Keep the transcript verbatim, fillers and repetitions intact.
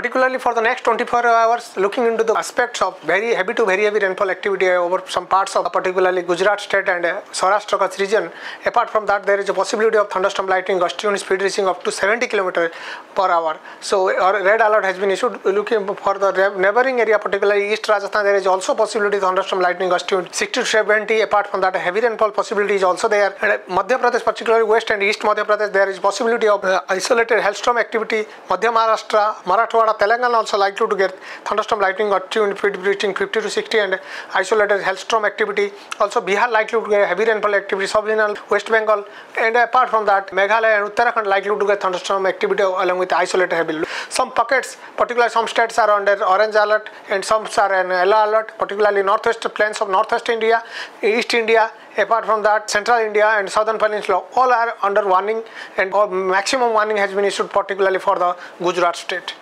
particularly for the next twenty-four hours, looking into the aspects of very heavy to very heavy rainfall activity over some parts of particularly Gujarat State and uh, Saurashtrakach region. Apart from that, there is a possibility of thunderstorm lightning, gusty wind speed reaching up to seventy kilometers per hour. So our red alert has been issued. Looking for the neighboring area, particularly East Rajasthan, there is also possibility of thunderstorm lightning, gusty wind sixty to seventy. Apart from that, a heavy rainfall possibility is also there. And uh, Madhya Pradesh, particularly West and East Madhya Pradesh, there is possibility of uh, isolated hailstorm activity. Madhya Maharashtra, Maratwara, Telangana also likely to get thunderstorm lightning, gusty wind speed reaching fifty to sixty and isolated hailstorm activity. Also Bihar likely to get heavy rainfall activity, sub-regional West Bengal, and apart from that Meghalaya and Uttarakhand likely to get thunderstorm activity along with isolated heavy. Some pockets, particularly some states are under orange alert and some are an yellow alert, particularly northwest plains of northwest India, East India, apart from that central India and southern peninsula all are under warning, and maximum warning has been issued particularly for the Gujarat state.